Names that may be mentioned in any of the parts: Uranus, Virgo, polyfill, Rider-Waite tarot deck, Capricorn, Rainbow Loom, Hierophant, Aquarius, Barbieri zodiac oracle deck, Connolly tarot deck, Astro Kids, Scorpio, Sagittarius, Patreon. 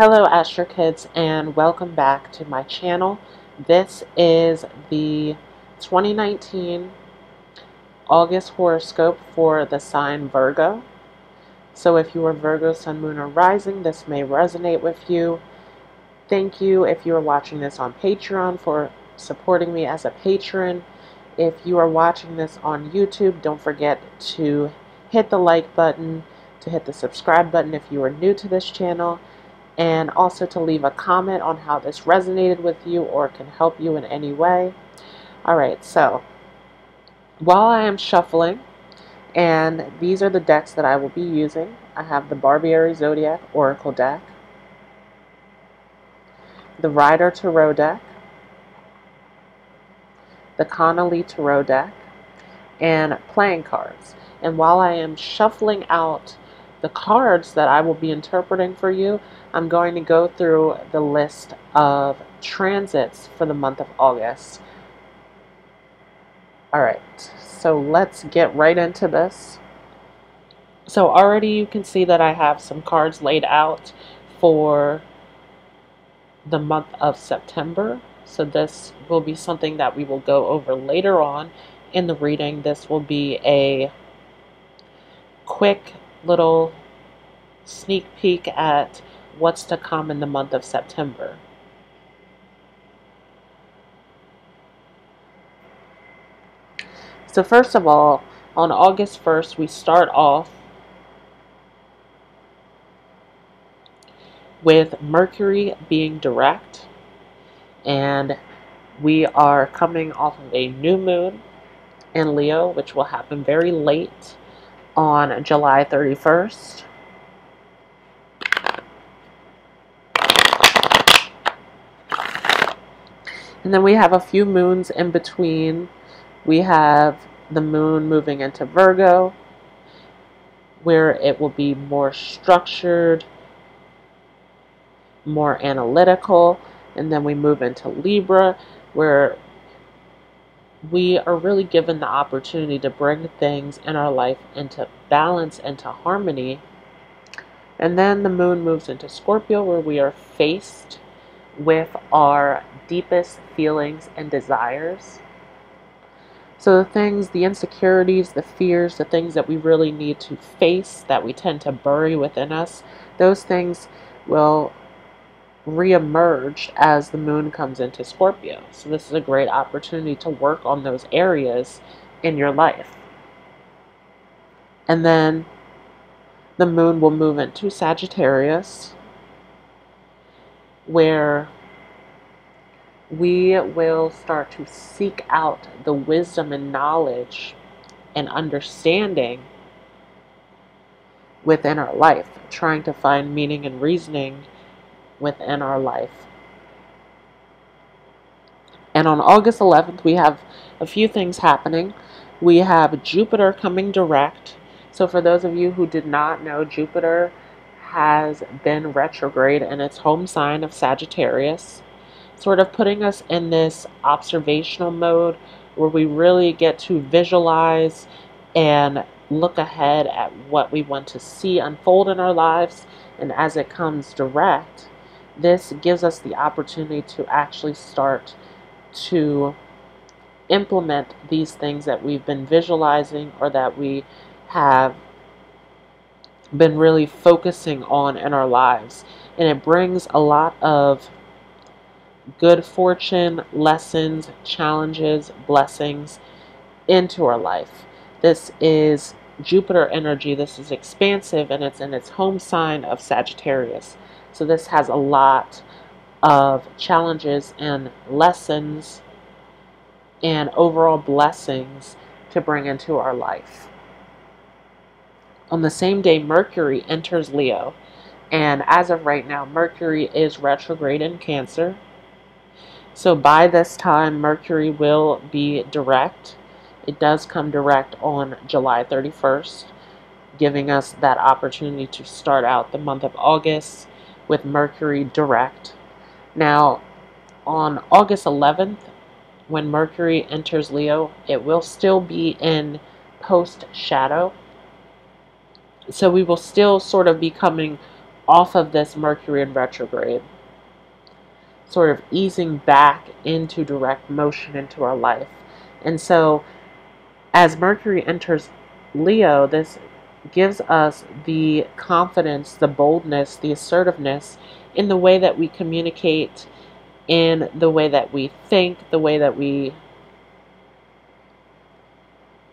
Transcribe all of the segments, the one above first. Hello Astro Kids, and welcome back to my channel. This is the 2019 August horoscope for the sign Virgo. So if you are Virgo, Sun, Moon, or Rising, this may resonate with you. Thank you if you are watching this on Patreon for supporting me as a patron. If you are watching this on YouTube, don't forget to hit the like button, to hit the subscribe button if you are new to this channel, and also to leave a comment on how this resonated with you or can help you in any way. Alright, so while I am shuffling, and these are the decks that I will be using. I have the Barbieri Zodiac Oracle deck, the Rider-Waite tarot deck, the Connolly tarot deck, and playing cards. And while I am shuffling out the cards that I will be interpreting for you, I'm going to go through the list of transits for the month of August. Alright, so let's get right into this. So already you can see that I have some cards laid out for the month of September. So this will be something that we will go over later on in the reading. This will be a quick little sneak peek at what's to come in the month of September. So first of all, on August 1st, we start off with Mercury being direct, and we are coming off of a new moon in Leo, which will happen very late on July 31st. And then we have a few moons in between. We have the moon moving into Virgo, where it will be more structured, more analytical. And then we move into Libra, where we are really given the opportunity to bring things in our life into balance, into harmony. And then the moon moves into Scorpio, where we are faced with our deepest feelings and desires. So the things, the insecurities, the fears, the things that we really need to face, that we tend to bury within us, those things will reemerge as the moon comes into Scorpio. So this is a great opportunity to work on those areas in your life. And then the moon will move into Sagittarius, where we will start to seek out the wisdom and knowledge and understanding within our life, trying to find meaning and reasoning within our life. And on August 11th, we have a few things happening. We have Jupiter coming direct. So for those of you who did not know, Jupiter has been retrograde in its home sign of Sagittarius, sort of putting us in this observational mode where we really get to visualize and look ahead at what we want to see unfold in our lives. And as it comes direct, this gives us the opportunity to actually start to implement these things that we've been visualizing or that we have been really focusing on in our lives. And it brings a lot of good fortune, lessons, challenges, blessings into our life. This is Jupiter energy. This is expansive, and it's in its home sign of Sagittarius. So this has a lot of challenges and lessons and overall blessings to bring into our life. On the same day, Mercury enters Leo, and as of right now, Mercury is retrograde in Cancer. So by this time, Mercury will be direct. It does come direct on July 31st, giving us that opportunity to start out the month of August with Mercury direct. Now, on August 11th, when Mercury enters Leo, it will still be in post-shadow. So we will still sort of be coming off of this Mercury in retrograde, sort of easing back into direct motion into our life. And so as Mercury enters Leo, this gives us the confidence, the boldness, the assertiveness in the way that we communicate, in the way that we think, the way that we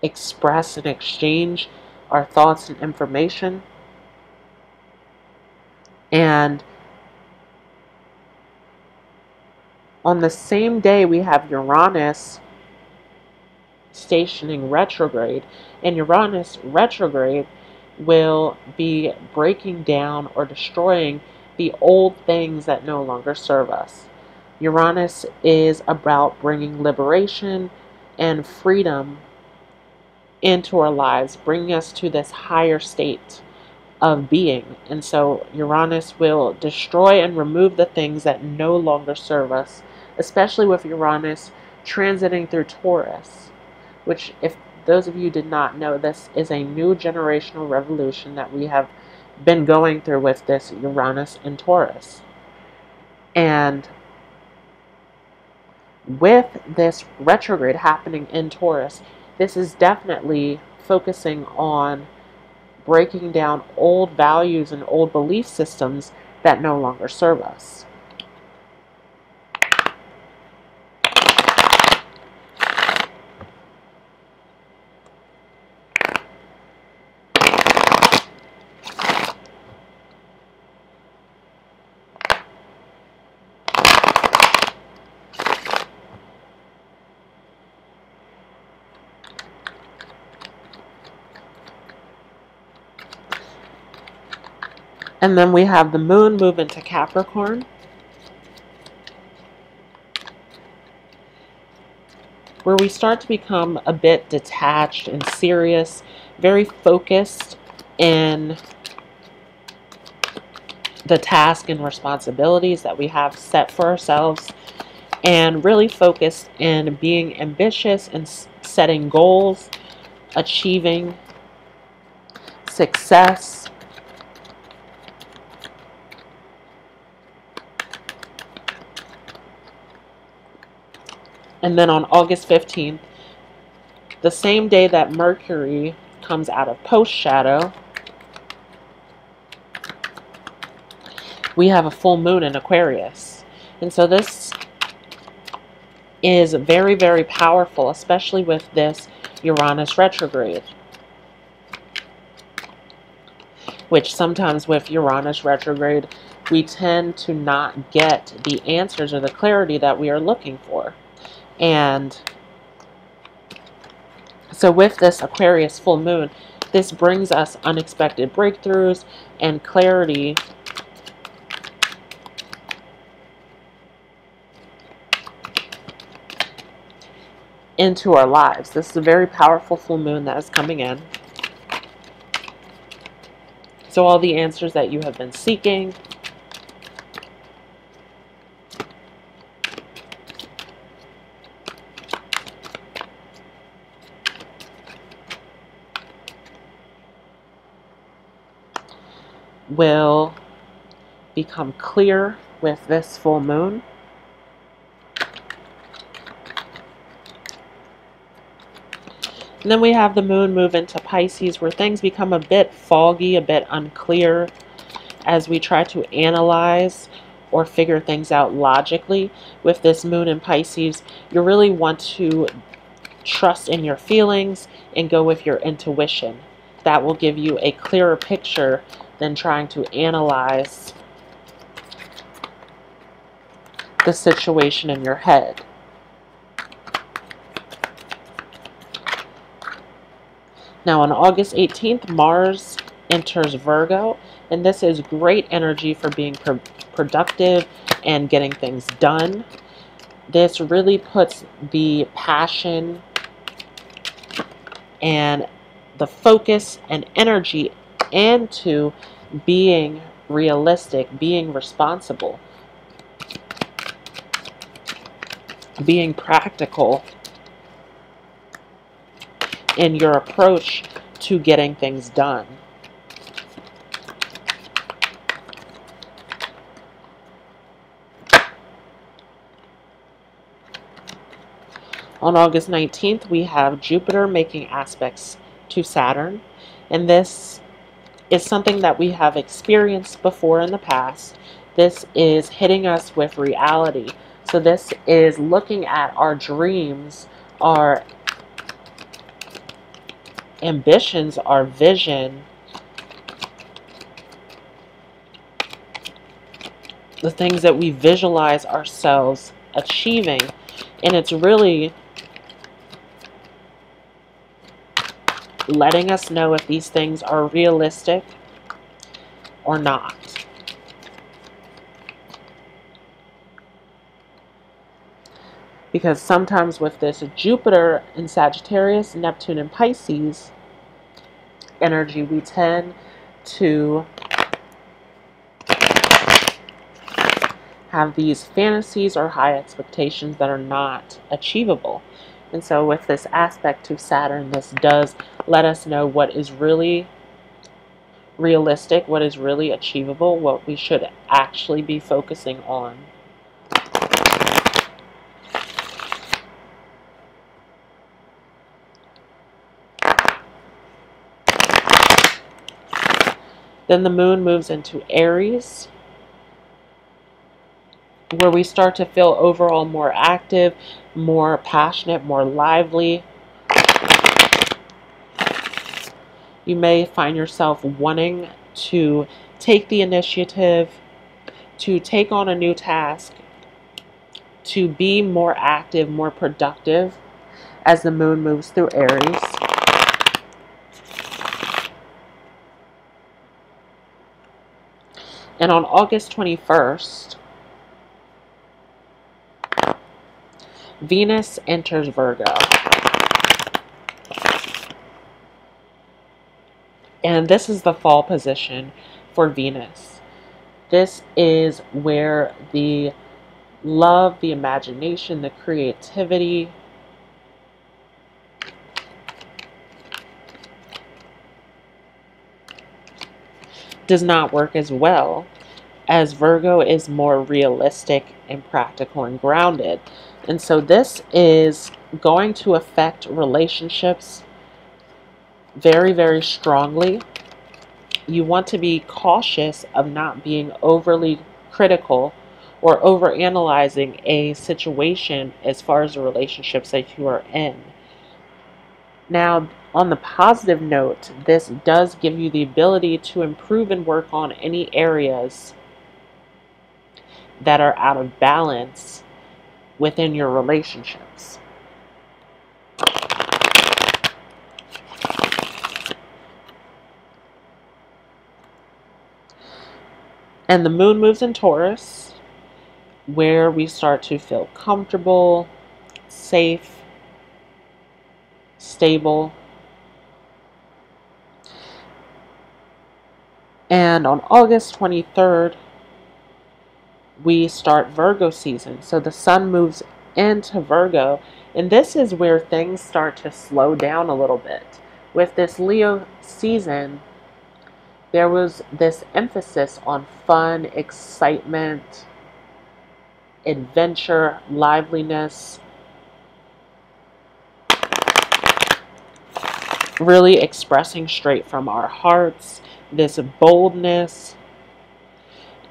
express and exchange our thoughts and information. And on the same day, we have Uranus stationing retrograde, and Uranus retrograde will be breaking down or destroying the old things that no longer serve us. Uranus is about bringing liberation and freedom into our lives, bringing us to this higher state of being. And so Uranus will destroy and remove the things that no longer serve us, especially with Uranus transiting through Taurus, which, if those of you did not know, this is a new generational revolution that we have been going through with this Uranus and Taurus. And with this retrograde happening in Taurus, this is definitely focusing on breaking down old values and old belief systems that no longer serve us. And then we have the moon move into Capricorn, where we start to become a bit detached and serious, very focused in the task and responsibilities that we have set for ourselves, and really focused in being ambitious and setting goals, achieving success. And then on August 15th, the same day that Mercury comes out of post-shadow, we have a full moon in Aquarius. And so this is very, very powerful, especially with this Uranus retrograde, which sometimes with Uranus retrograde, we tend to not get the answers or the clarity that we are looking for. And so with this Aquarius full moon, this brings us unexpected breakthroughs and clarity into our lives. This is a very powerful full moon that is coming in. So all the answers that you have been seeking, will become clear with this full moon. And then we have the moon move into Pisces, where things become a bit foggy, a bit unclear, as we try to analyze or figure things out logically. With this moon in Pisces, you really want to trust in your feelings and go with your intuition. That will give you a clearer picture than trying to analyze the situation in your head. Now on August 18th, Mars enters Virgo, and this is great energy for being productive and getting things done. This really puts the passion and the focus and energy into being realistic, being responsible, being practical in your approach to getting things done. On August 19th, we have Jupiter making aspects to Saturn, and this is something that we have experienced before in the past. This is hitting us with reality. So this is looking at our dreams, our ambitions, our vision, the things that we visualize ourselves achieving. And it's really letting us know if these things are realistic or not. Because sometimes with this Jupiter in Sagittarius, Neptune in Pisces energy, we tend to have these fantasies or high expectations that are not achievable. And so with this aspect to Saturn, this does let us know what is really realistic, what is really achievable, what we should actually be focusing on. Then the moon moves into Aries, where we start to feel overall more active, more passionate, more lively. You may find yourself wanting to take the initiative, to take on a new task, to be more active, more productive as the moon moves through Aries. And on August 21st, Venus enters Virgo. And this is the fall position for Venus. This is where the love, the imagination, the creativity, does not work as well, as Virgo is more realistic and practical and grounded. And so this is going to affect relationships very, very strongly. You want to be cautious of not being overly critical or overanalyzing a situation as far as the relationships that you are in. Now, on the positive note, this does give you the ability to improve and work on any areas that are out of balance within your relationships. And the moon moves in Taurus, where we start to feel comfortable, safe, stable. And on August 23rd, we start Virgo season. So the sun moves into Virgo, and this is where things start to slow down a little bit. With this Leo season, there was this emphasis on fun, excitement, adventure, liveliness, really expressing straight from our hearts, this boldness.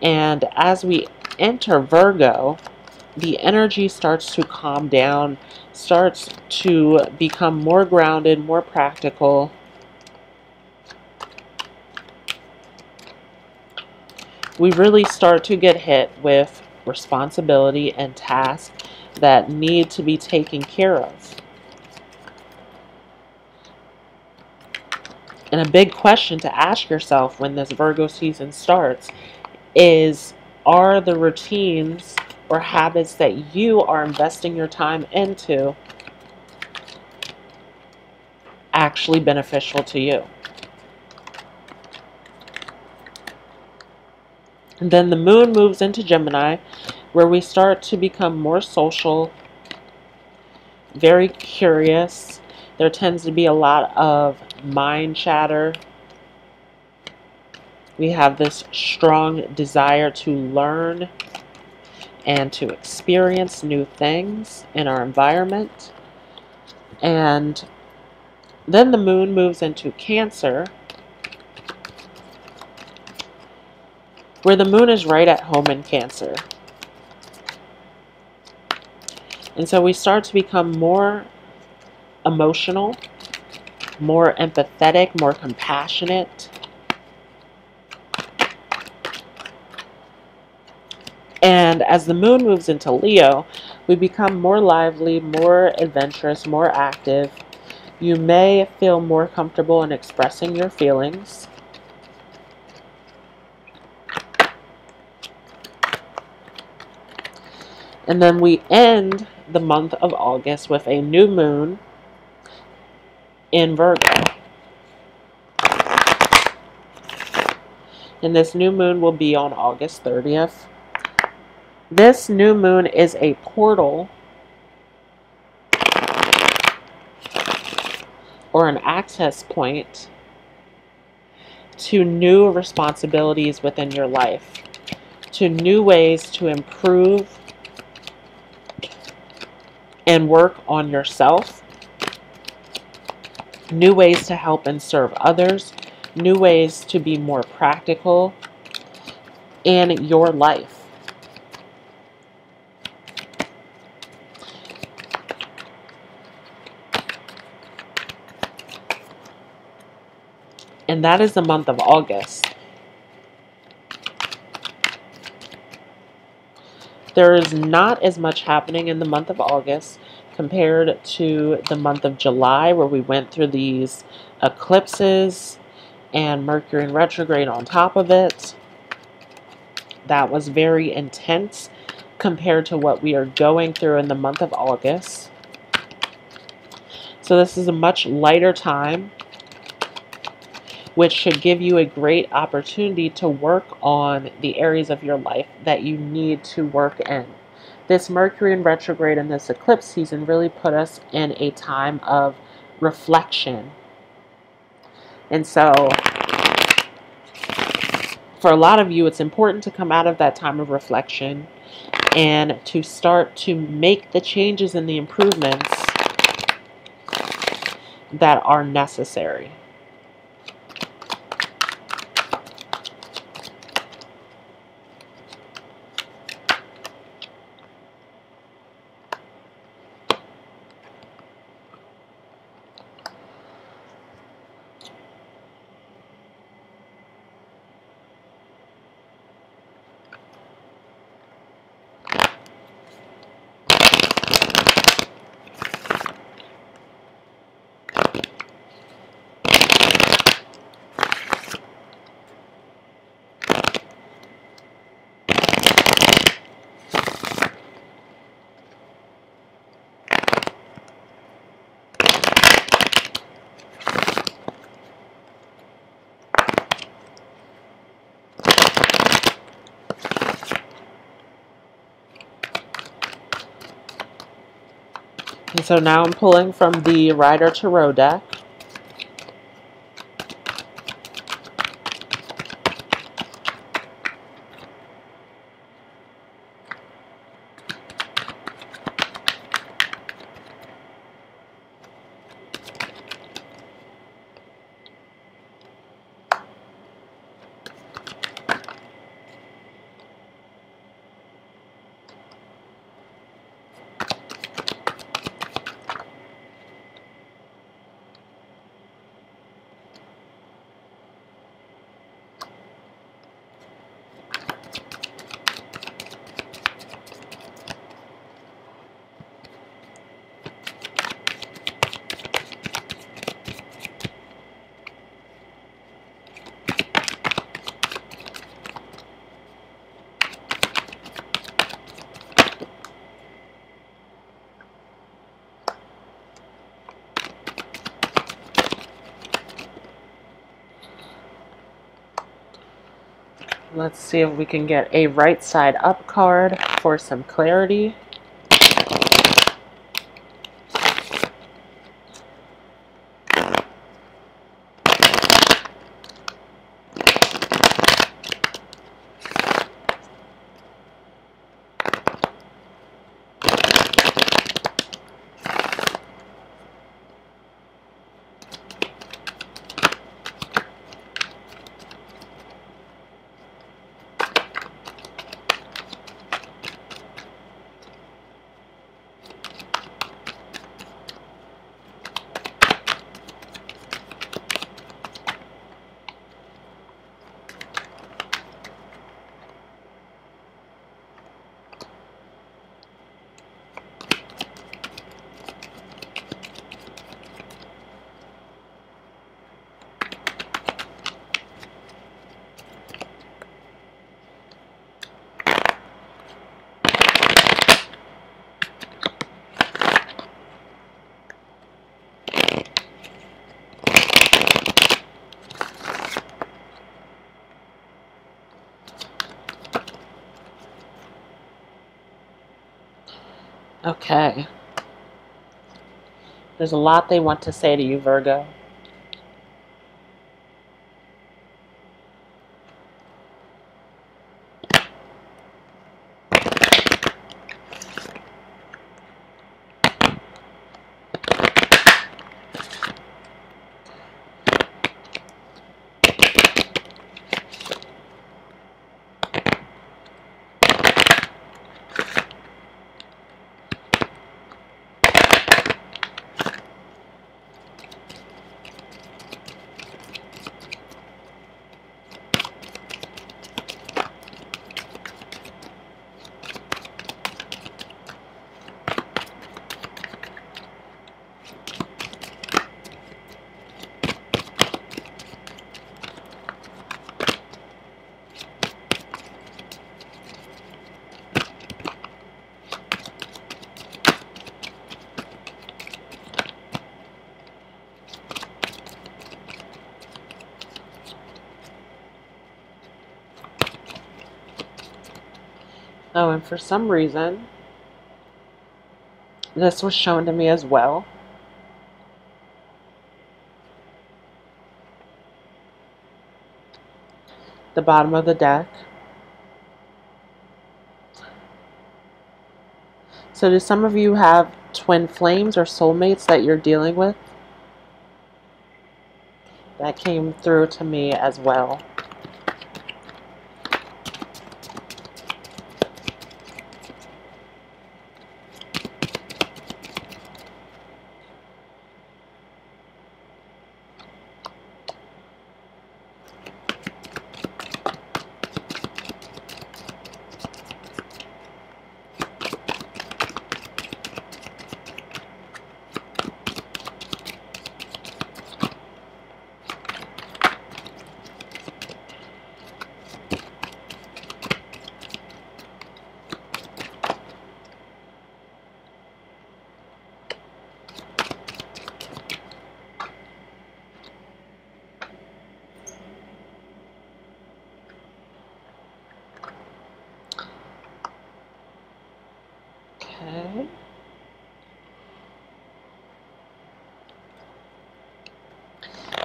And as we enter Virgo, the energy starts to calm down, starts to become more grounded, more practical, we really start to get hit with responsibility and tasks that need to be taken care of. And a big question to ask yourself when this Virgo season starts is, are the routines or habits that you are investing your time into actually beneficial to you? And then the moon moves into Gemini, where we start to become more social, very curious. There tends to be a lot of mind chatter. We have this strong desire to learn and to experience new things in our environment. And then the moon moves into Cancer, where the moon is right at home in Cancer. And so we start to become more emotional, more empathetic, more compassionate. And as the moon moves into Leo, we become more lively, more adventurous, more active. You may feel more comfortable in expressing your feelings. And then we end the month of August with a new moon in Virgo. And this new moon will be on August 30th. This new moon is a portal or an access point to new responsibilities within your life, to new ways to improve and work on yourself, new ways to help and serve others, new ways to be more practical in your life. And that is the month of August. There is not as much happening in the month of August compared to the month of July, where we went through these eclipses and Mercury in retrograde on top of it. That was very intense compared to what we are going through in the month of August. So this is a much lighter time, which should give you a great opportunity to work on the areas of your life that you need to work in. This Mercury in retrograde and this eclipse season really put us in a time of reflection. And so for a lot of you, it's important to come out of that time of reflection and to start to make the changes and the improvements that are necessary. And so now I'm pulling from the Rider tarot deck. Let's see if we can get a right side up card for some clarity. Okay. There's a lot they want to say to you, Virgo. Oh, and for some reason, this was shown to me as well. The bottom of the deck. So do some of you have twin flames or soulmates that you're dealing with? That came through to me as well.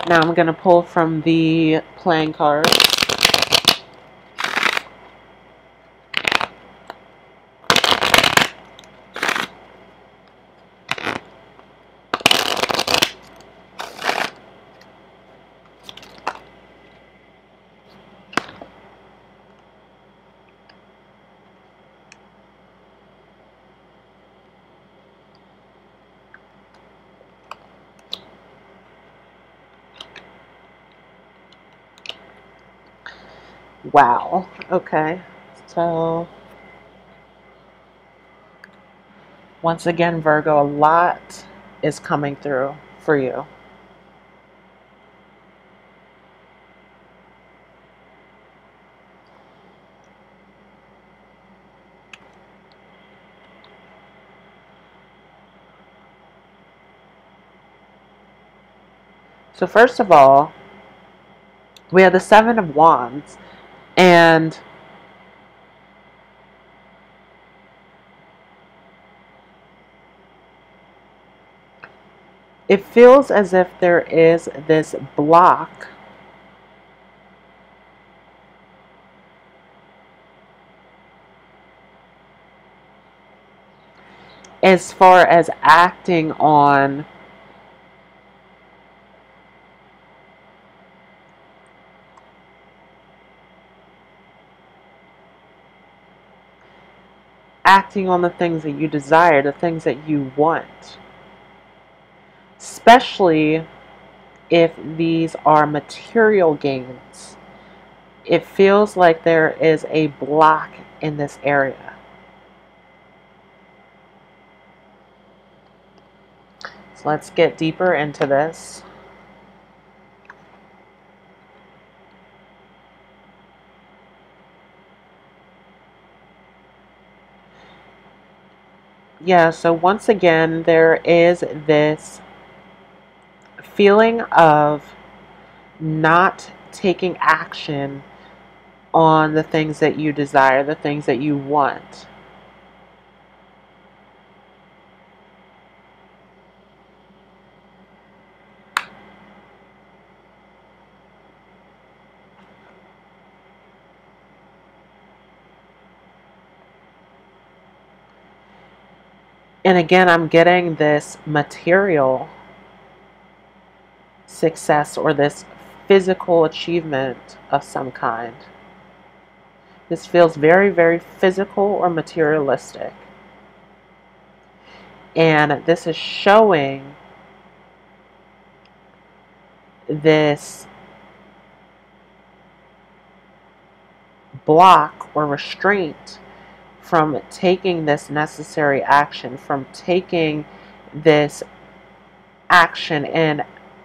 Now I'm going to pull from the playing card. Wow. Okay. So once again, Virgo, a lot is coming through for you. So first of all, we have the Seven of Wands. And it feels as if there is this block as far as acting on the things that you desire, the things that you want, especially if these are material gains. It feels like there is a block in this area. So let's get deeper into this. Yeah, so once again, there is this feeling of not taking action on the things that you desire, the things that you want. And again, I'm getting this material success or this physical achievement of some kind. This feels very, very physical or materialistic. And this is showing this block or restraint from taking this necessary action, from taking this action and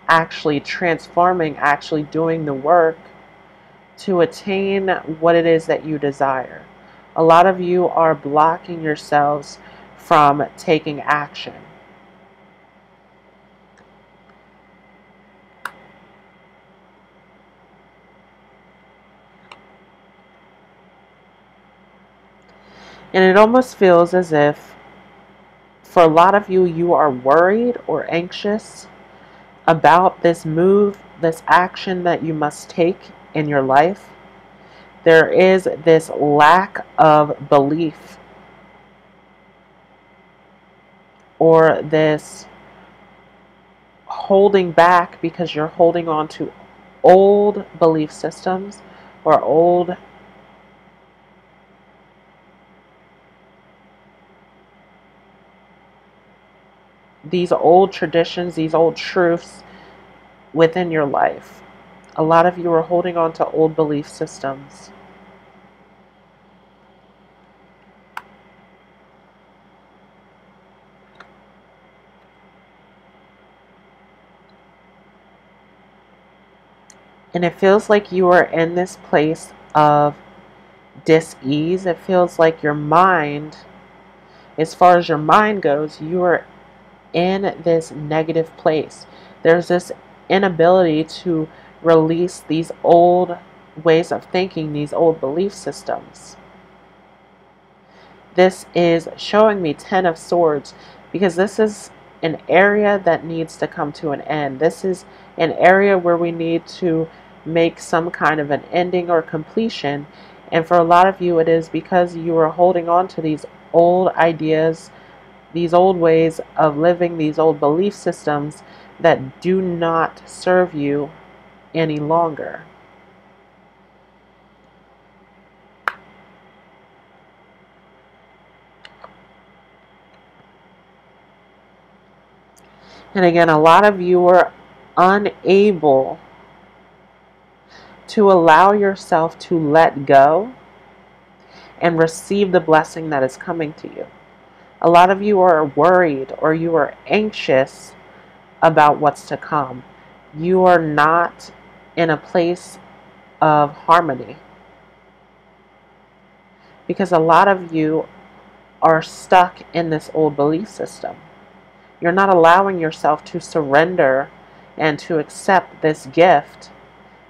actually transforming, actually doing the work to attain what it is that you desire. A lot of you are blocking yourselves from taking action. And it almost feels as if, for a lot of you, you are worried or anxious about this move, this action that you must take in your life. There is this lack of belief or this holding back because you're holding on to old belief systems or old these old traditions, these old truths within your life. A lot of you are holding on to old belief systems. And it feels like you are in this place of dis-ease. It feels like your mind, as far as your mind goes, you are in this negative place. There's this inability to release these old ways of thinking, these old belief systems. This is showing me Ten of Swords, because this is an area that needs to come to an end. This is an area where we need to make some kind of an ending or completion. And for a lot of you, it is because you are holding on to these old ideas, these old ways of living, these old belief systems that do not serve you any longer. And again, a lot of you are unable to allow yourself to let go and receive the blessing that is coming to you. A lot of you are worried or you are anxious about what's to come. You are not in a place of harmony, because a lot of you are stuck in this old belief system. You're not allowing yourself to surrender and to accept this gift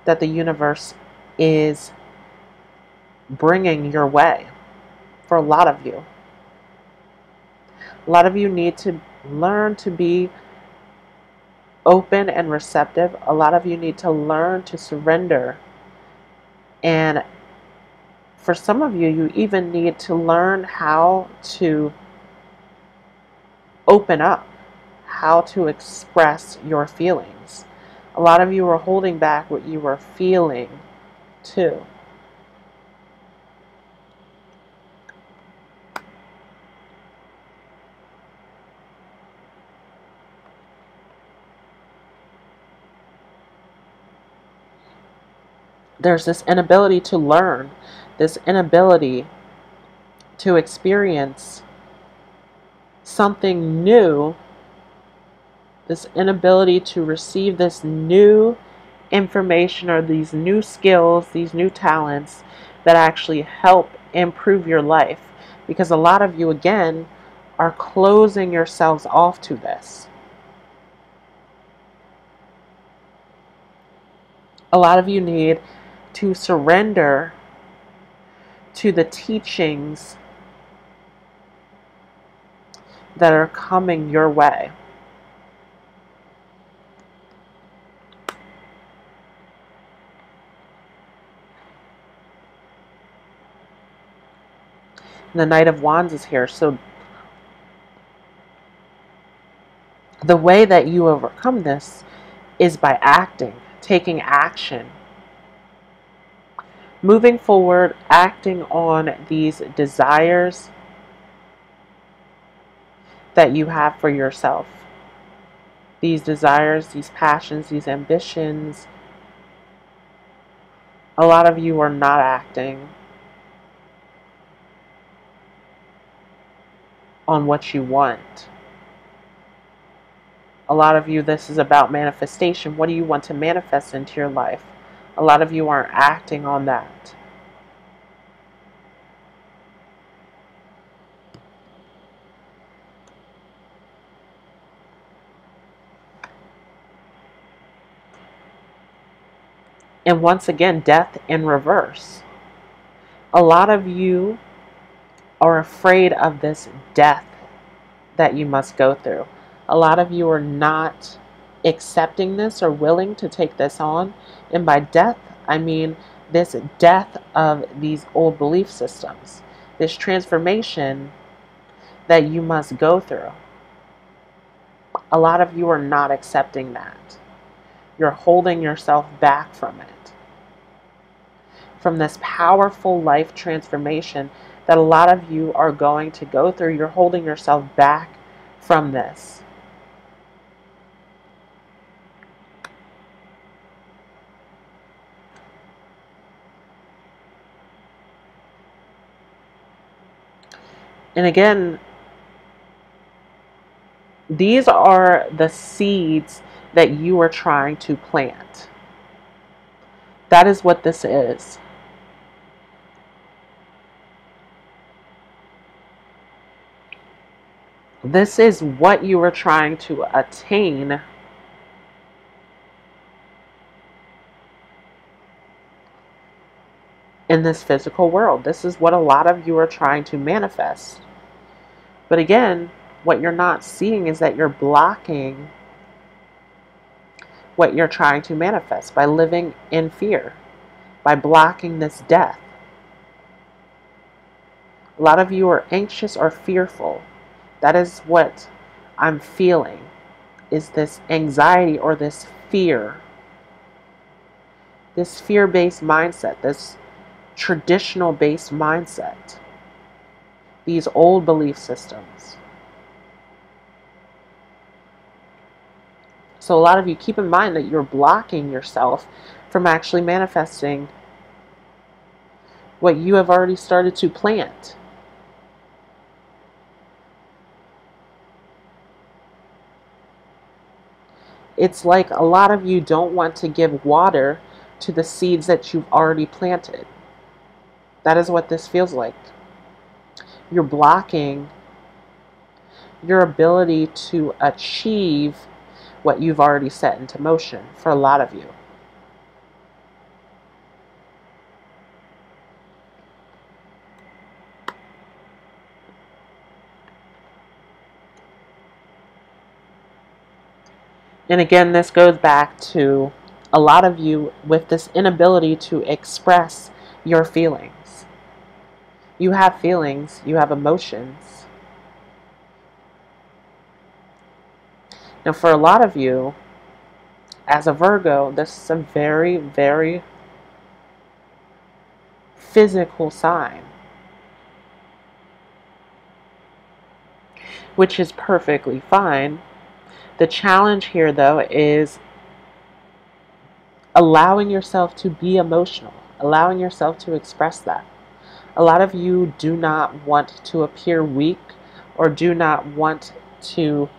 that the universe is bringing your way for a lot of you. A lot of you need to learn to be open and receptive. A lot of you need to learn to surrender. And for some of you, you even need to learn how to open up, how to express your feelings. A lot of you are holding back what you were feeling too. There's this inability to learn, this inability to experience something new, this inability to receive this new information or these new skills, these new talents that actually help improve your life. Because a lot of you, again, are closing yourselves off to this. A lot of you need to surrender to the teachings that are coming your way. The Knight of Wands is here, so The way that you overcome this is by acting, taking action, moving forward, acting on these desires that you have for yourself. These desires, these passions, these ambitions. A lot of you are not acting on what you want. A lot of you, this is about manifestation. What do you want to manifest into your life? A lot of you aren't acting on that. And once again, death in reverse. A lot of you are afraid of this death that you must go through. A lot of you are not accepting this or willing to take this on. And by death, I mean this death of these old belief systems, this transformation that you must go through. A lot of you are not accepting that. You're holding yourself back from it, from this powerful life transformation that a lot of you are going to go through. You're holding yourself back from this. And again, these are the seeds that you are trying to plant. That is what this is. This is what you are trying to attain in this physical world. This is what a lot of you are trying to manifest. But again, what you're not seeing is that you're blocking what you're trying to manifest by living in fear, by blocking this death. A lot of you are anxious or fearful. That is what I'm feeling, is this anxiety or this fear. This fear-based mindset, this traditional-based mindset, these old belief systems. So a lot of you, keep in mind that you're blocking yourself from actually manifesting what you have already started to plant. It's like a lot of you don't want to give water to the seeds that you've already planted. That is what this feels like. You're blocking your ability to achieve what you've already set into motion for a lot of you. And again, this goes back to a lot of you with this inability to express your feelings. You have feelings, you have emotions. Now, for a lot of you, as a Virgo, this is a very, very physical sign, which is perfectly fine. The challenge here, though, is allowing yourself to be emotional, allowing yourself to express that. A lot of you do not want to appear weak or do not want to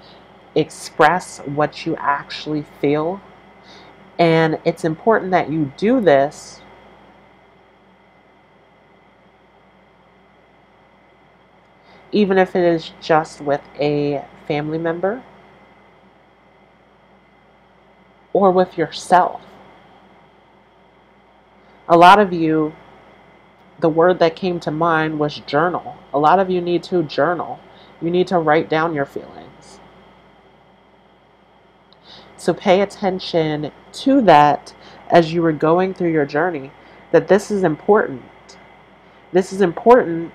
express what you actually feel. And it's important that you do this even if it is just with a family member or with yourself. A lot of you, the word that came to mind was journal. A lot of you need to journal. You need to write down your feelings. So pay attention to that as you are going through your journey, that this is important. This is important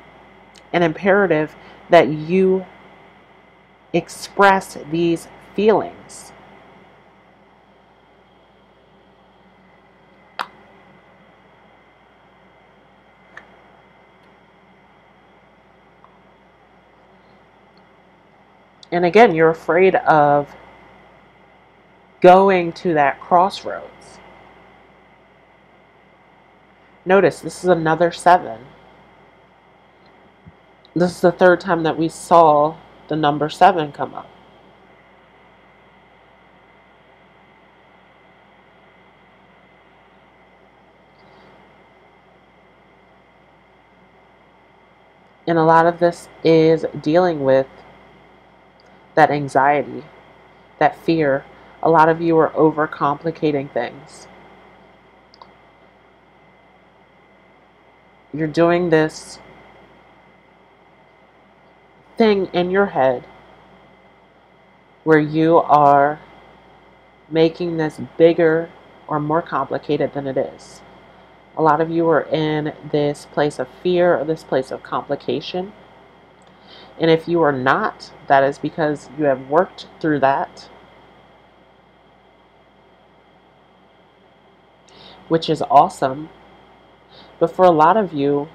and imperative that you express these feelings. And again, you're afraid of going to that crossroads. Notice this is another 7. This is the third time that we saw the number 7 come up. And a lot of this is dealing with that anxiety, that fear. A lot of you are overcomplicating things. You're doing this thing in your head where you are making this bigger or more complicated than it is. A lot of you are in this place of fear or this place of complication. And if you are not, that is because you have worked through that, which is awesome. But for a lot of you,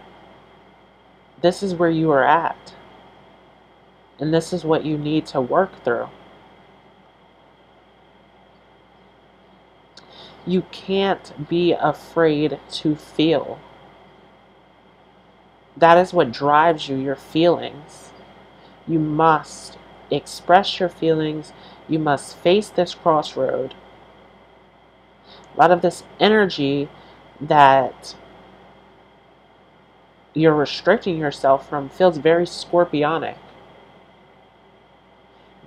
this is where you are at. And this is what you need to work through. You can't be afraid to feel. That is what drives you, your feelings. You must express your feelings. You must face this crossroad. A lot of this energy that you're restricting yourself from feels very scorpionic.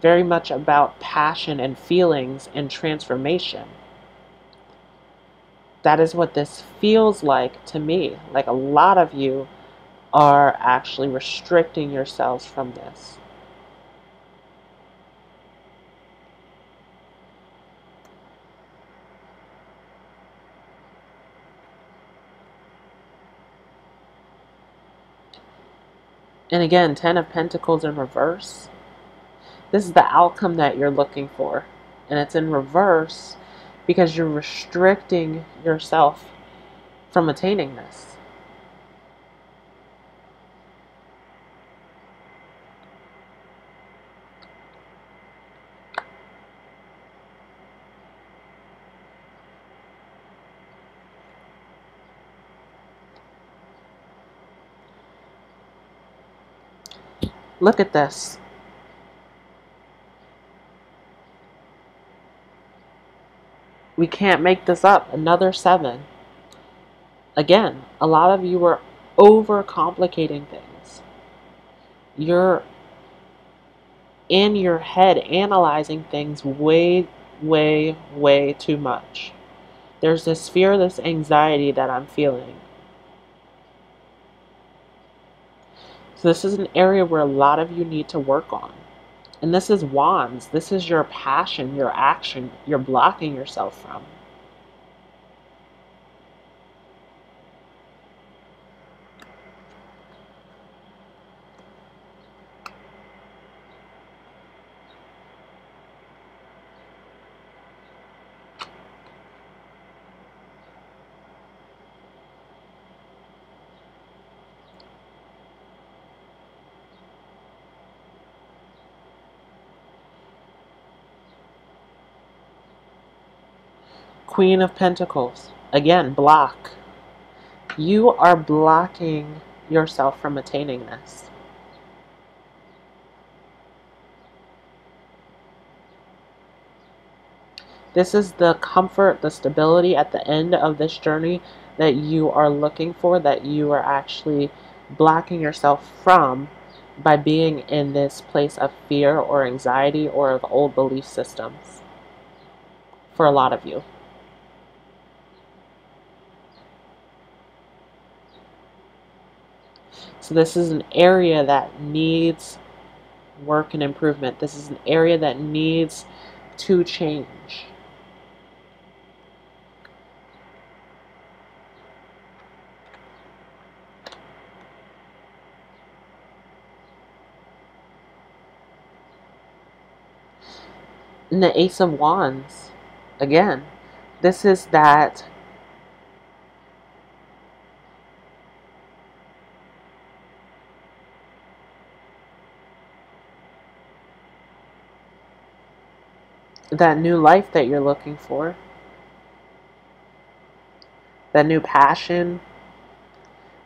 Very much about passion and feelings and transformation. That is what this feels like to me. Like a lot of you are actually restricting yourselves from this. And again, 10 of Pentacles in reverse. This is the outcome that you're looking for. And it's in reverse because you're restricting yourself from attaining this. Look at this. We can't make this up. Another 7. Again, a lot of you are overcomplicating things. You're in your head analyzing things way, way, way too much. There's this fear, this anxiety that I'm feeling. So this is an area where a lot of you need to work on. And this is Wands. This is your passion, your action, you're blocking yourself from. Queen of Pentacles. Again, block. You are blocking yourself from attaining this. This is the comfort, the stability at the end of this journey that you are looking for, that you are actually blocking yourself from by being in this place of fear or anxiety or of old belief systems for a lot of you. So this is an area that needs work and improvement. This is an area that needs to change. And the Ace of Wands. Again, this is that new life that you're looking for, that new passion,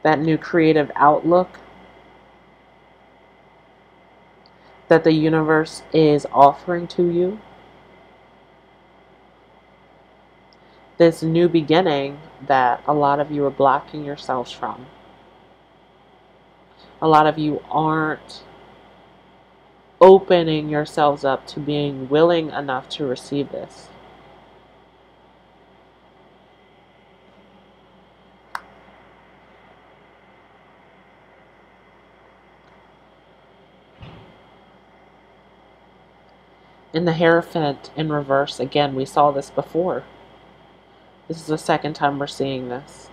that new creative outlook that the universe is offering to you. This new beginning that a lot of you are blocking yourselves from. A lot of you aren't opening yourselves up to being willing enough to receive this. In the Hierophant in reverse, again, we saw this before. This is the second time we're seeing this.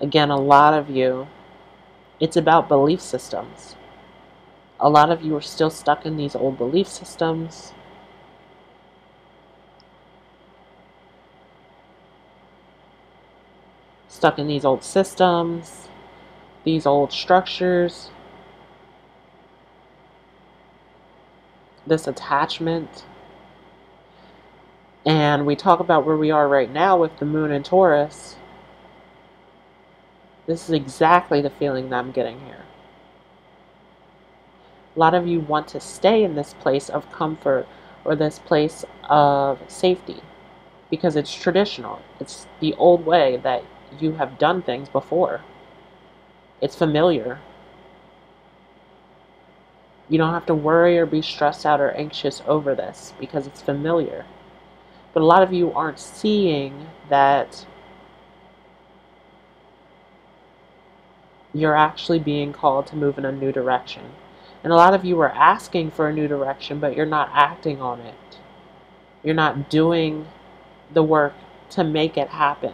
Again, a lot of you, it's about belief systems. A lot of you are still stuck in these old belief systems. Stuck in these old systems, these old structures. This attachment. And we talk about where we are right now with the moon and Taurus. This is exactly the feeling that I'm getting here. A lot of you want to stay in this place of comfort or this place of safety because it's traditional. It's the old way that you have done things before. It's familiar. You don't have to worry or be stressed out or anxious over this because it's familiar. But a lot of you aren't seeing that you're actually being called to move in a new direction. And a lot of you are asking for a new direction, but you're not acting on it. You're not doing the work to make it happen.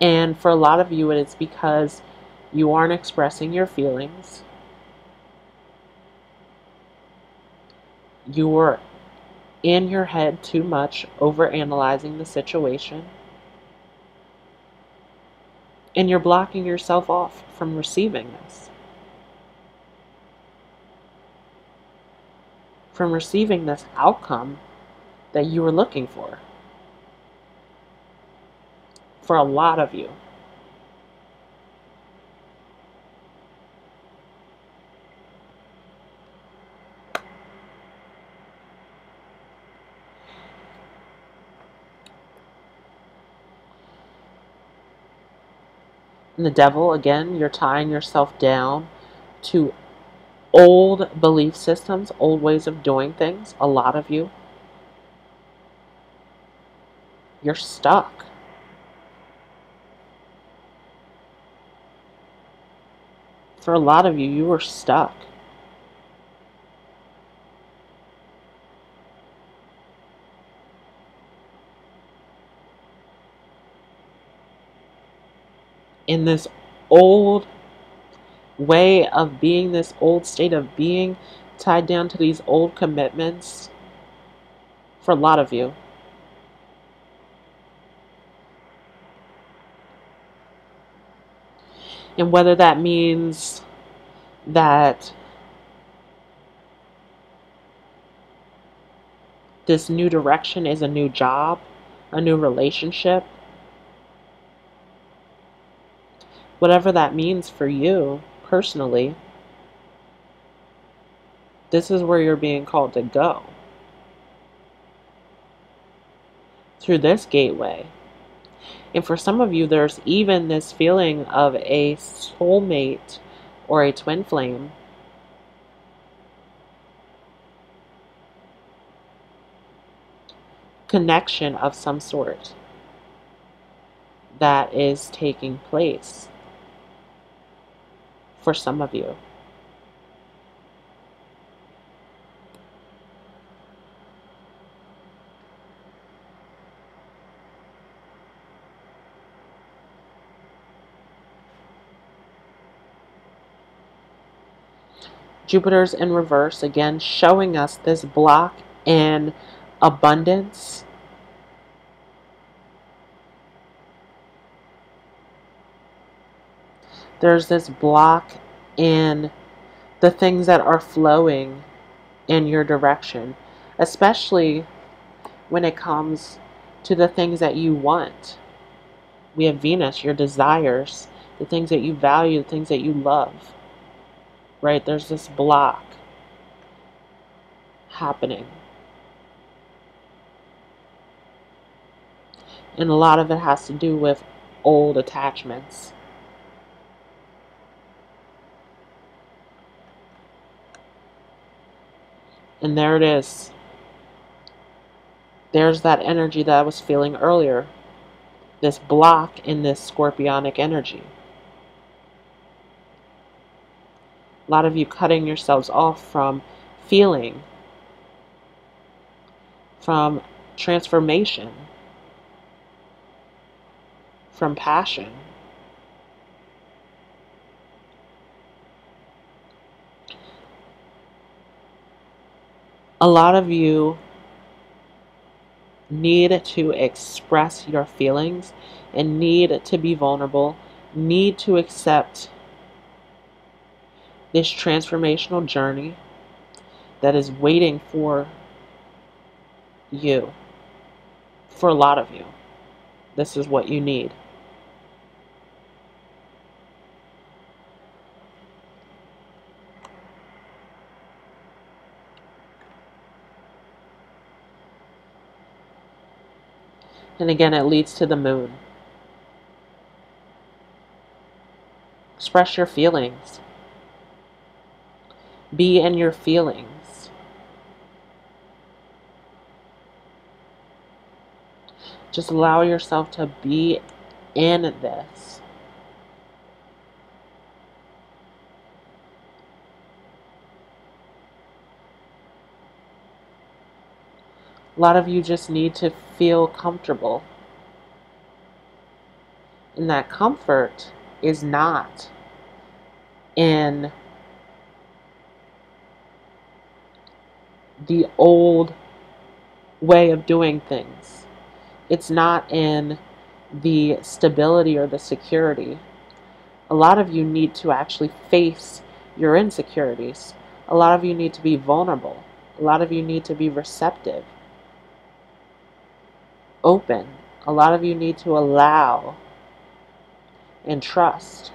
And for a lot of you, it is because you aren't expressing your feelings. You're in your head too much, overanalyzing the situation. And you're blocking yourself off from receiving this. From receiving this outcome that you were looking for. For a lot of you. And the Devil, again, you're tying yourself down to old belief systems, old ways of doing things. A lot of you, you're stuck. For a lot of you, you were stuck. In this old way of being, this old state of being, tied down to these old commitments, for a lot of you. And whether that means that this new direction is a new job, a new relationship, whatever that means for you personally, this is where you're being called to go. Through this gateway. And for some of you, there's even this feeling of a soulmate or a twin flame. Connection of some sort that is taking place. For some of you. Jupiter's in reverse, again, showing us this block in abundance. There's this block in the things that are flowing in your direction, especially when it comes to the things that you want. We have Venus, your desires, the things that you value, the things that you love, right? There's this block happening. And a lot of it has to do with old attachments. And there it is. There's that energy that I was feeling earlier. This block in this scorpionic energy. A lot of you cutting yourselves off from feeling, from transformation, from passion. A lot of you need to express your feelings and need to be vulnerable, need to accept this transformational journey that is waiting for you. For a lot of you, this is what you need. And again, it leads to the moon. Express your feelings. Be in your feelings. Just allow yourself to be in this. A lot of you just need to feel comfortable. And that comfort is not in the old way of doing things. It's not in the stability or the security. A lot of you need to actually face your insecurities. A lot of you need to be vulnerable. A lot of you need to be receptive. Open. A lot of you need to allow and trust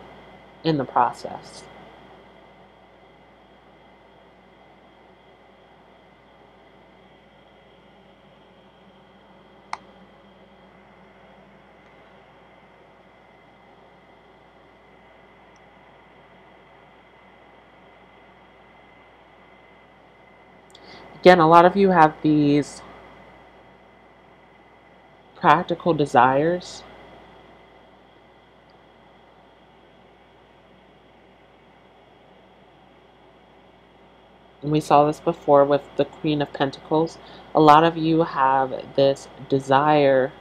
in the process. Again, a lot of you have these practical desires. And we saw this before with the Queen of Pentacles. A lot of you have this desire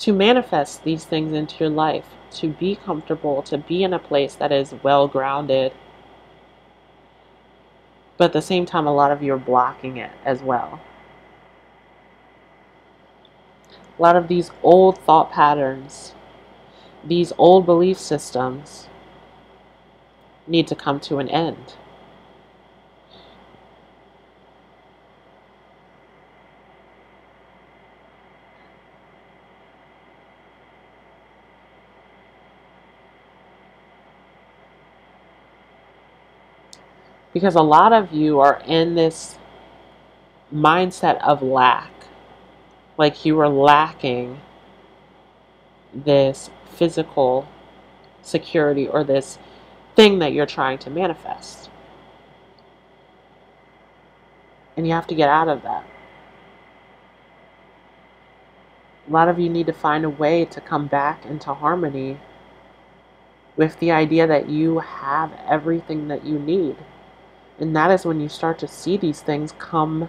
to manifest these things into your life, to be comfortable, to be in a place that is well grounded. But at the same time, a lot of you are blocking it as well. A lot of these old thought patterns, these old belief systems need to come to an end. Because a lot of you are in this mindset of lack. Like you are lacking this physical security or this thing that you're trying to manifest. And you have to get out of that. A lot of you need to find a way to come back into harmony with the idea that you have everything that you need. And that is when you start to see these things come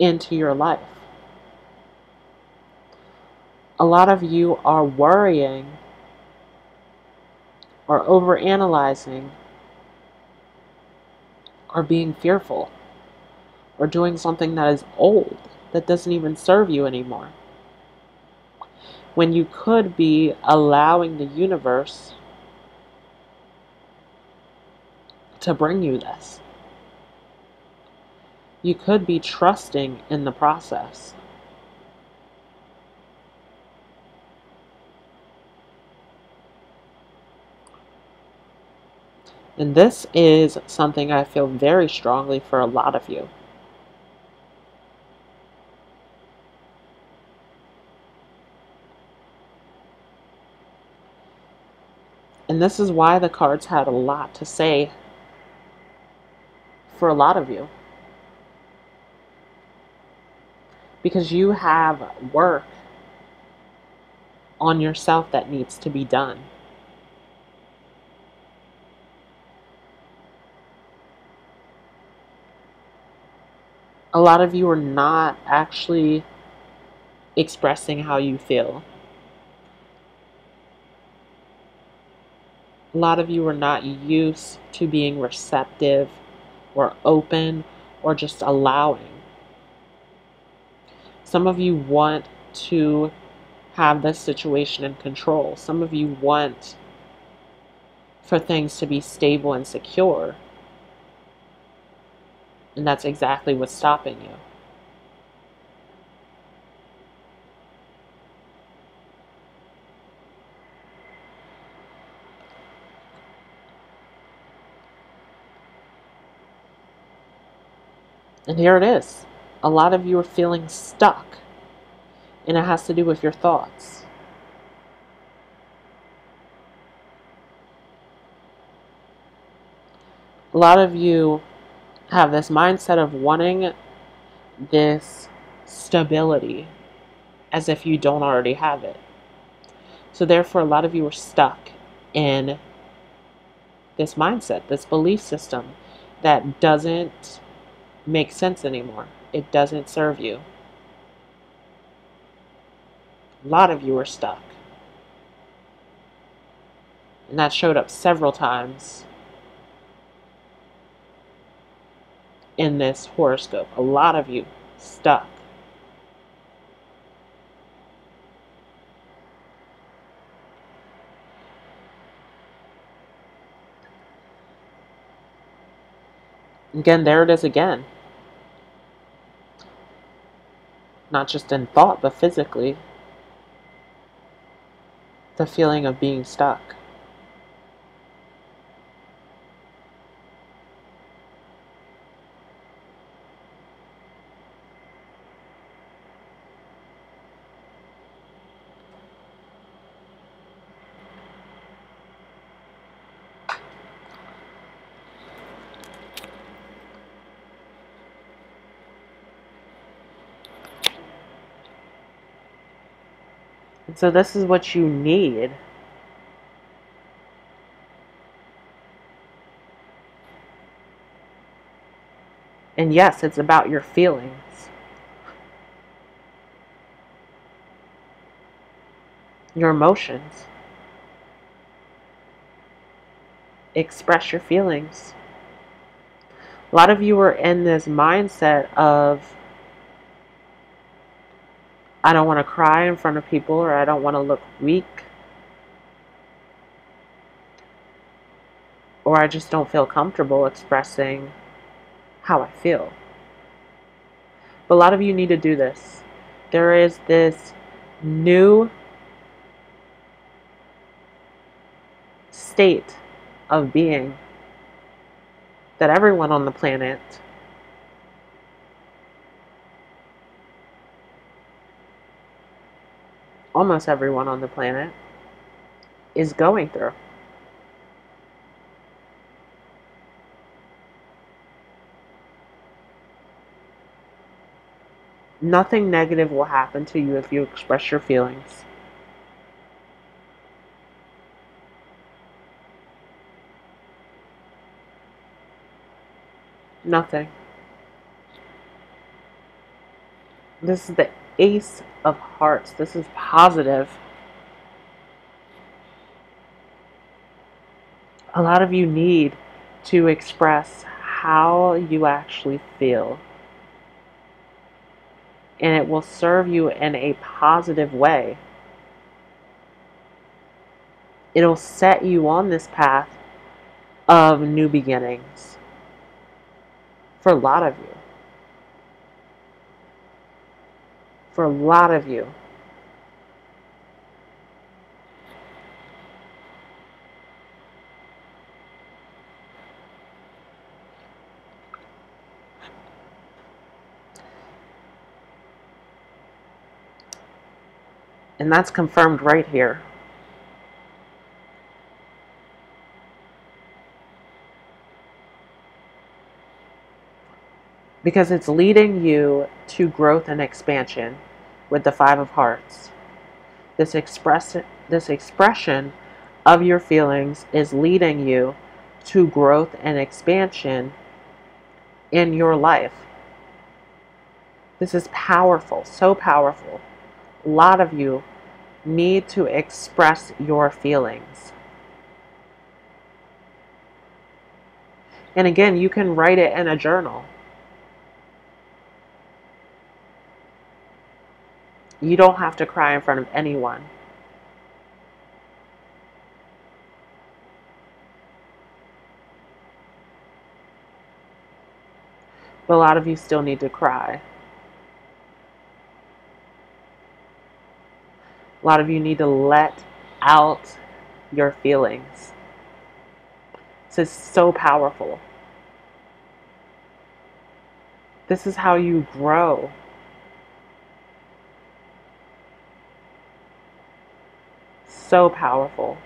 into your life. a lot of you are worrying or overanalyzing or being fearful or doing something that is old that doesn't even serve you anymore, when you could be allowing the universe to bring you this. You could be trusting in the process. And this is something I feel very strongly for a lot of you. And this is why the cards had a lot to say for a lot of you. Because you have work on yourself that needs to be done. A lot of you are not actually expressing how you feel. A lot of you are not used to being receptive or open or just allowing. Some of you want to have this situation in control. Some of you want for things to be stable and secure. And that's exactly what's stopping you. And here it is. A lot of you are feeling stuck. And it has to do with your thoughts. A lot of you have this mindset of wanting this stability as if you don't already have it. So therefore, a lot of you are stuck in this mindset, this belief system that doesn't make sense anymore. It doesn't serve you. A lot of you are stuck. And that showed up several times in this horoscope. A lot of you stuck. Again, there it is again. Not just in thought, but physically. The feeling of being stuck. So this is what you need . And yes, it's about your feelings, your emotions. Express your feelings. A lot of you are in this mindset of, I don't want to cry in front of people, or I don't want to look weak, or I just don't feel comfortable expressing how I feel. But a lot of you need to do this. There is this new state of being that everyone on the planet almost everyone on the planet is going through. Nothing negative will happen to you if you express your feelings. Nothing. This is the Ace of Hearts. This is positive. A lot of you need to express how you actually feel, and it will serve you in a positive way. It'll set you on this path of new beginnings for a lot of you. For a lot of you. And that's confirmed right here. Because it's leading you to growth and expansion with the Five of Hearts. This expression of your feelings is leading you to growth and expansion in your life. This is powerful, so powerful. A lot of you need to express your feelings. And again, you can write it in a journal. You don't have to cry in front of anyone. But a lot of you still need to cry. A lot of you need to let out your feelings. This is so powerful. This is how you grow. So powerful.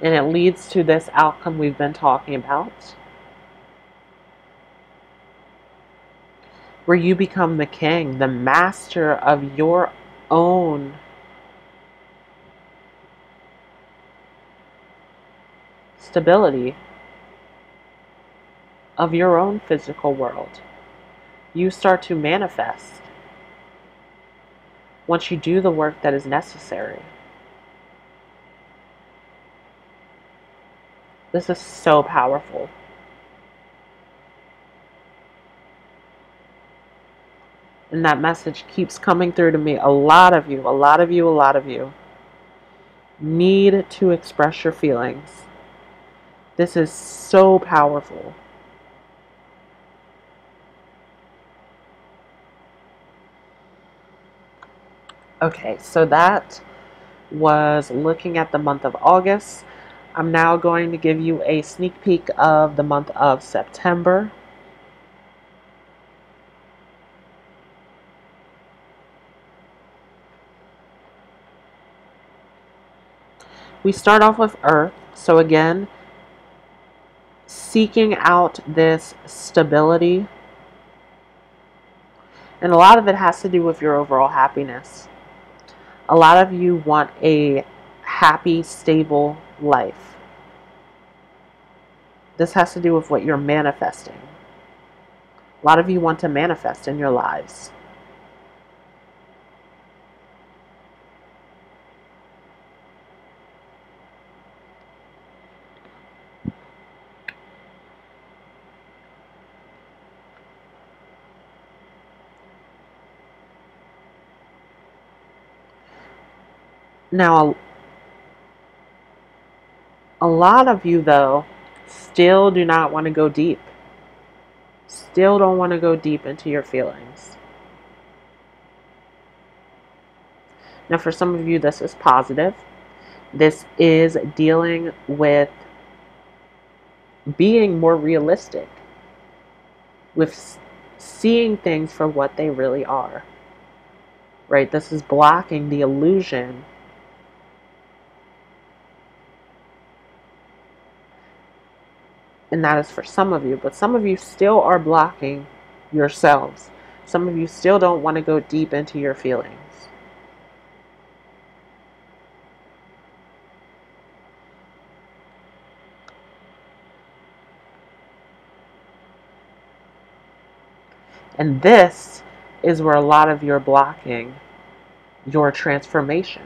And it leads to this outcome we've been talking about, where you become the king, the master of your own stability, of your own physical world. You start to manifest once you do the work that is necessary. This is so powerful. And that message keeps coming through to me. A lot of you need to express your feelings. This is so powerful. Okay, so that was looking at the month of August. I'm now going to give you a sneak peek of the month of September. We start off with Earth, so again, seeking out this stability. And a lot of it has to do with your overall happiness. A lot of you want a happy, stable life. This has to do with what you're manifesting. A lot of you want to manifest in your lives. Now, a lot of you, though, still do not want to go deep. Still don't want to go deep into your feelings. Now, for some of you, this is positive. This is dealing with being more realistic, with seeing things for what they really are, right? This is blocking the illusion . And that is for some of you, but some of you still are blocking yourselves. Some of you still don't want to go deep into your feelings. And this is where a lot of you're blocking your transformation.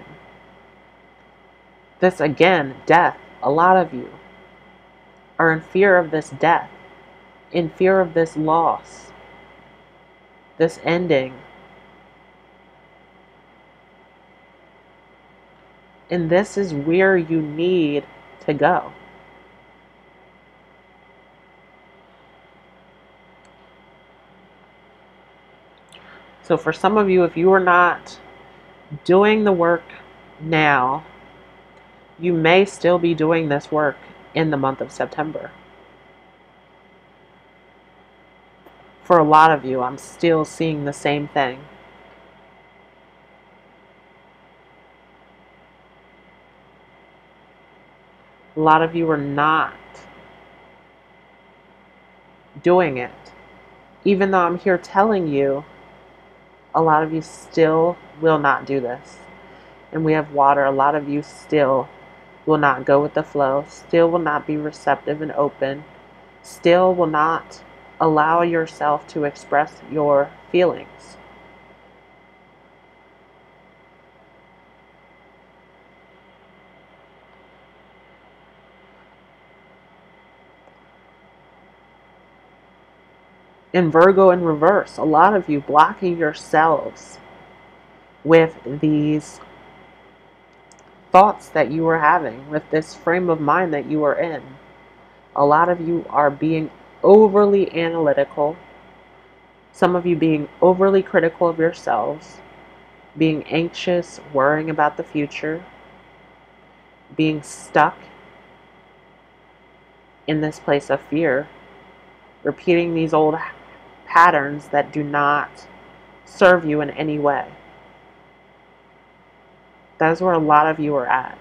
This, again, death. A lot of you are in fear of this death, in fear of this loss, this ending. And this is where you need to go. So for some of you, if you are not doing the work now, you may still be doing this work in the month of September. For a lot of you, I'm still seeing the same thing. A lot of you are not doing it. Even though I'm here telling you, a lot of you still will not do this. And we have water. A lot of you still will not go with the flow, still will not be receptive and open, still will not allow yourself to express your feelings. In Virgo in reverse, a lot of you blocking yourselves with these thoughts that you were having, with this frame of mind that you were in. A lot of you are being overly analytical, some of you being overly critical of yourselves, being anxious, worrying about the future, being stuck in this place of fear, repeating these old patterns that do not serve you in any way. That's where a lot of you are at.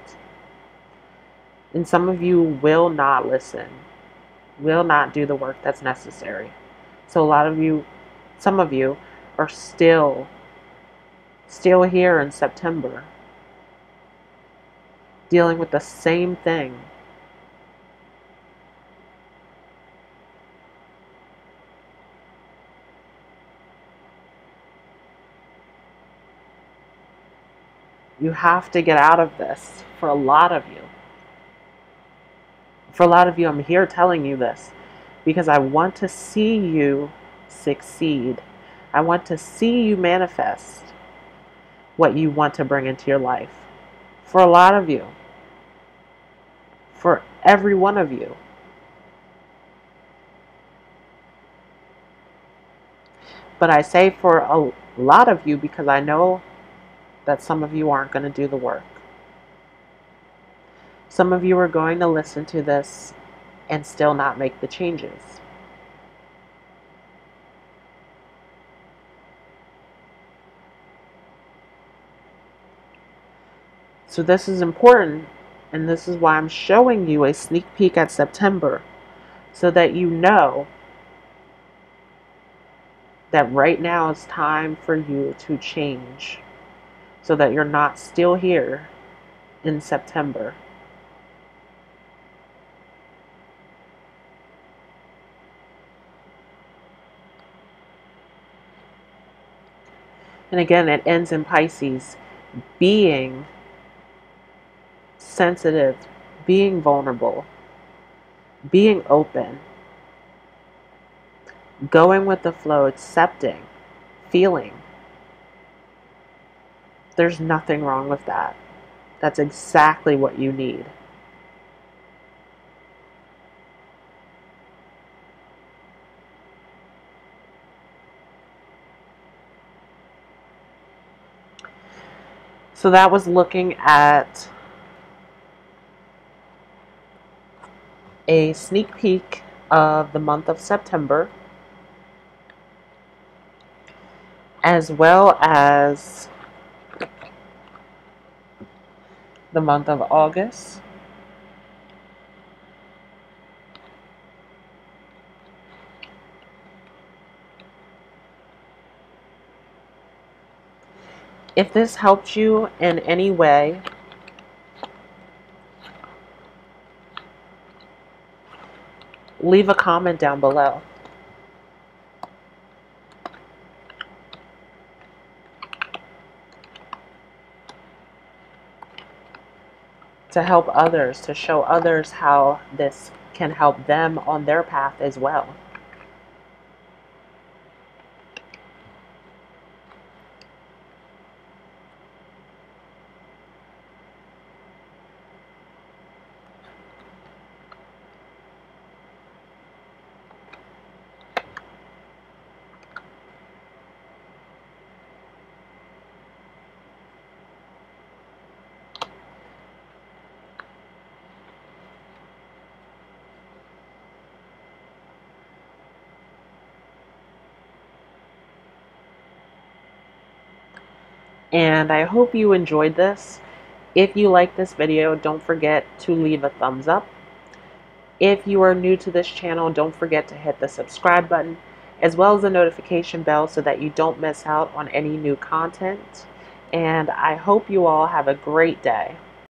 And some of you will not listen, will not do the work that's necessary. So a lot of you, some of you, are still here in September, dealing with the same thing. You have to get out of this for a lot of you. For a lot of you, I'm here telling you this because I want to see you succeed. I want to see you manifest what you want to bring into your life. For a lot of you, for every one of you. But I say for a lot of you because I know that some of you aren't going to do the work. Some of you are going to listen to this and still not make the changes. So this is important, and this is why I'm showing you a sneak peek at September, so that you know that right now it's time for you to change, so that you're not still here in September. And again, it ends in Pisces, being sensitive, being vulnerable, being open, going with the flow, accepting, feeling. There's nothing wrong with that. That's exactly what you need. So that was looking at a sneak peek of the month of September, as well as the month of August. If this helped you in any way, leave a comment down below. to help others, to show others how this can help them on their path as well. And I hope you enjoyed this. If you like this video, don't forget to leave a thumbs up. If you are new to this channel, don't forget to hit the subscribe button as well as the notification bell so that you don't miss out on any new content. And I hope you all have a great day.